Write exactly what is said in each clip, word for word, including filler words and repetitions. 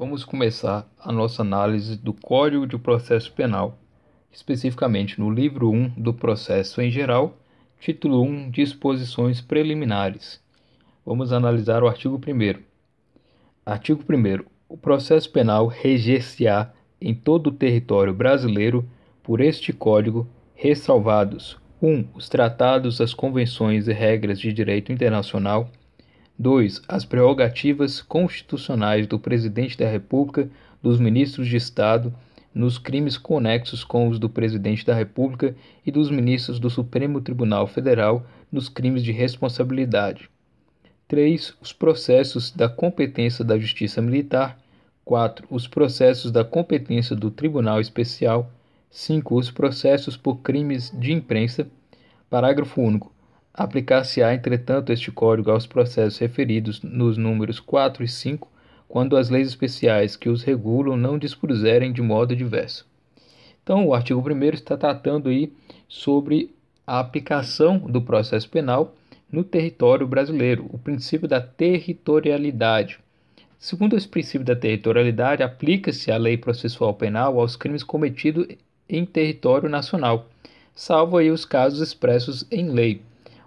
Vamos começar a nossa análise do Código de Processo Penal, especificamente no livro um do Processo em Geral, título um, Disposições Preliminares. Vamos analisar o artigo primeiro. Artigo primeiro. O processo penal reger-se-á em todo o território brasileiro por este Código, ressalvados um. Os tratados, as convenções e regras de direito internacional. dois. As prerrogativas constitucionais do Presidente da República, dos Ministros de Estado, nos crimes conexos com os do Presidente da República e dos Ministros do Supremo Tribunal Federal, nos crimes de responsabilidade. três. Os processos da competência da Justiça Militar. quatro. Os processos da competência do Tribunal Especial. cinco. Os processos por crimes de imprensa. Parágrafo único. Aplicar-se-á, entretanto, este Código aos processos referidos nos números quatro e cinco, quando as leis especiais que os regulam não dispuserem de modo diverso. Então, o artigo primeiro está tratando aí sobre a aplicação do processo penal no território brasileiro, o princípio da territorialidade. Segundo esse princípio da territorialidade, aplica-se a lei processual penal aos crimes cometidos em território nacional, salvo aí os casos expressos em lei.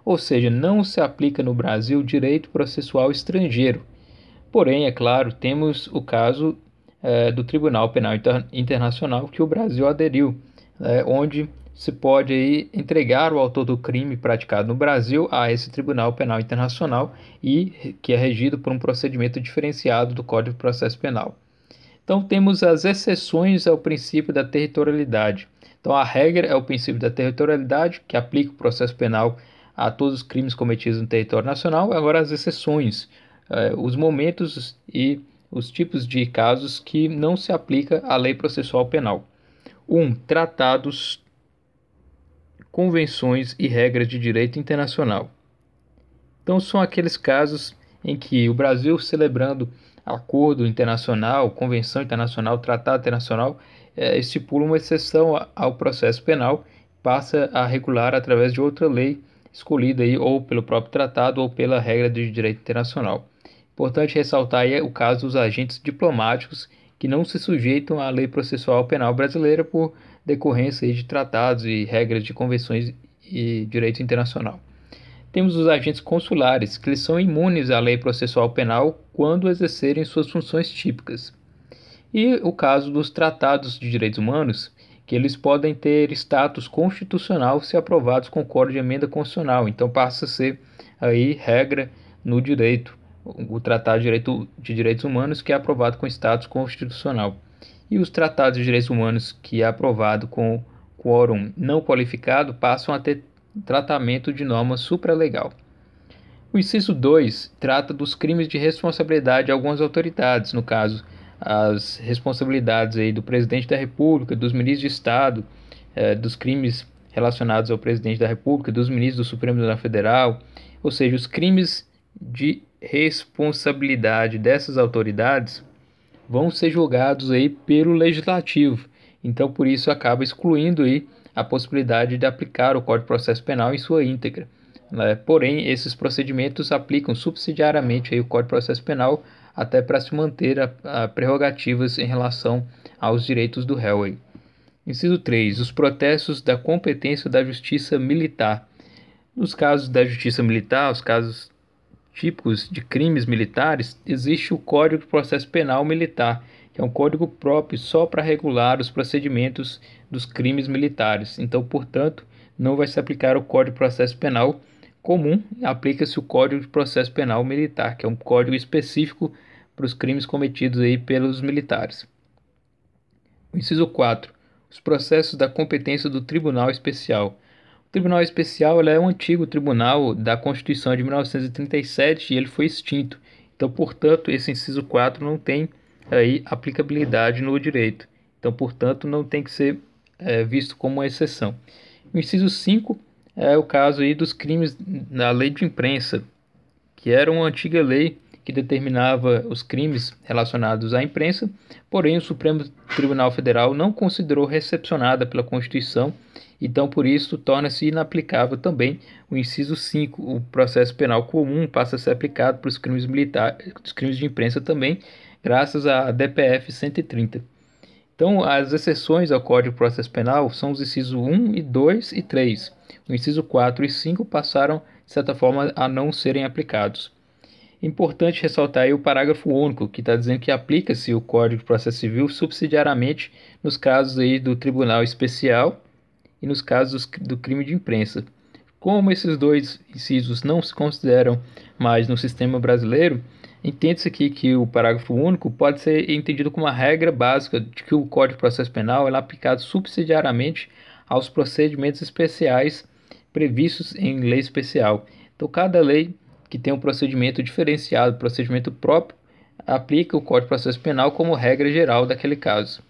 Ou seja, não se aplica no Brasil direito processual estrangeiro. Porém, é claro, temos o caso eh, do Tribunal Penal Inter- Internacional que o Brasil aderiu, né, onde se pode aí entregar o autor do crime praticado no Brasil a esse Tribunal Penal Internacional e que é regido por um procedimento diferenciado do Código de Processo Penal. Então, temos as exceções ao princípio da territorialidade. Então, a regra é o princípio da territorialidade que aplica o processo penal a todos os crimes cometidos no território nacional, agora as exceções, eh, os momentos e os tipos de casos que não se aplica à lei processual penal. um. Tratados, convenções e regras de direito internacional. Então, são aqueles casos em que o Brasil, celebrando acordo internacional, convenção internacional, tratado internacional, eh, estipula uma exceção ao processo penal, passa a regular através de outra lei, escolhida aí ou pelo próprio tratado ou pela regra de direito internacional. Importante ressaltar aí o caso dos agentes diplomáticos que não se sujeitam à lei processual penal brasileira por decorrência aí de tratados e regras de convenções e direito internacional. Temos os agentes consulares, que são imunes à lei processual penal quando exercerem suas funções típicas. E o caso dos tratados de direitos humanos, que eles podem ter status constitucional se aprovados com código de emenda constitucional. Então, passa a ser aí regra no direito, o Tratado de, direito, de Direitos Humanos, que é aprovado com status constitucional. E os Tratados de Direitos Humanos, que é aprovado com quórum não qualificado, passam a ter tratamento de norma supralegal. O inciso dois trata dos crimes de responsabilidade de algumas autoridades, no caso, as responsabilidades aí do Presidente da República, dos Ministros de Estado, eh, dos crimes relacionados ao Presidente da República, dos Ministros do Supremo Tribunal Federal, ou seja, os crimes de responsabilidade dessas autoridades vão ser julgados aí pelo Legislativo. Então, por isso, acaba excluindo aí a possibilidade de aplicar o Código de Processo Penal em sua íntegra. Né? Porém, esses procedimentos aplicam subsidiariamente aí o Código de Processo Penal até para se manter a, a prerrogativas em relação aos direitos do réu. Aí. Inciso três. Os processos da competência da Justiça Militar. Nos casos da Justiça Militar, os casos típicos de crimes militares, existe o Código de Processo Penal Militar, que é um código próprio só para regular os procedimentos dos crimes militares. Então, portanto, não vai se aplicar o Código de Processo Penal comum, aplica-se o Código de Processo Penal Militar, que é um código específico para os crimes cometidos aí pelos militares. O inciso quatro. Os processos da competência do Tribunal Especial. O Tribunal Especial ele é um antigo tribunal da Constituição de mil novecentos e trinta e sete e ele foi extinto. Então, portanto, esse inciso quatro não tem aí aplicabilidade no direito. Então, portanto, não tem que ser é, visto como uma exceção. O inciso cinco é o caso aí dos crimes na lei de imprensa, que era uma antiga lei que determinava os crimes relacionados à imprensa, porém o Supremo Tribunal Federal não considerou recepcionada pela Constituição, então por isso torna-se inaplicável também o inciso cinco. O processo penal comum passa a ser aplicado para os crimes militares, os crimes de imprensa também, graças à D P F cento e trinta. Então, as exceções ao Código de Processo Penal são os incisos um, dois e três. O inciso quatro e cinco passaram, de certa forma, a não serem aplicados. Importante ressaltar aí o parágrafo único, que está dizendo que aplica-se o Código de Processo Civil subsidiariamente nos casos aí do Tribunal Especial e nos casos do crime de imprensa. Como esses dois incisos não se consideram mais no sistema brasileiro, entende-se aqui que o parágrafo único pode ser entendido como uma regra básica de que o Código de Processo Penal é aplicado subsidiariamente aos procedimentos especiais previstos em lei especial. Então, cada lei que tem um procedimento diferenciado, procedimento próprio, aplica o Código de Processo Penal como regra geral daquele caso.